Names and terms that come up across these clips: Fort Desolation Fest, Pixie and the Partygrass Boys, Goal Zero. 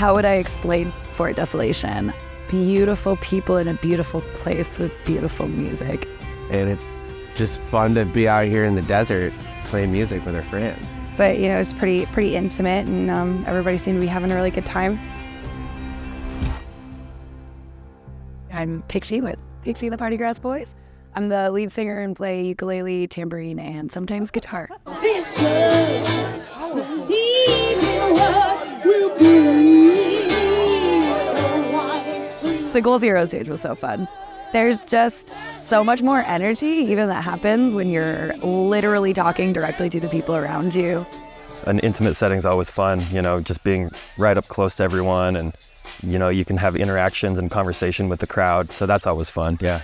How would I explain Fort Desolation? Beautiful people in a beautiful place with beautiful music. And it's just fun to be out here in the desert playing music with our friends. But you know, it was pretty intimate, and everybody seemed to be having a really good time. I'm Pixie with Pixie and the Partygrass Boys. I'm the lead singer and play ukulele, tambourine, and sometimes guitar. The Goal Zero stage was so fun. There's just so much more energy even that happens when you're literally talking directly to the people around you. An intimate setting's always fun, you know, just being right up close to everyone, and you know, you can have interactions and conversation with the crowd, so that's always fun, yeah.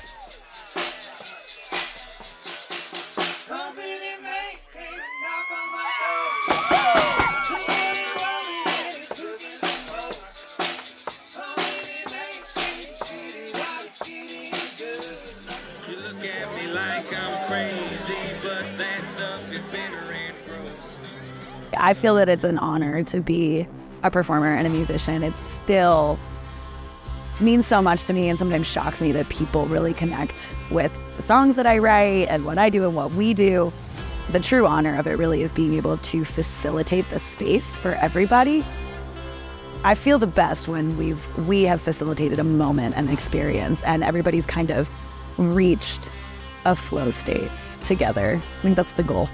I feel that it's an honor to be a performer and a musician. It still means so much to me, and sometimes shocks me that people really connect with the songs that I write and what I do and what we do. The true honor of it really is being able to facilitate the space for everybody. I feel the best when we have facilitated a moment, an experience, and everybody's kind of reached a flow state together. I think that's the goal.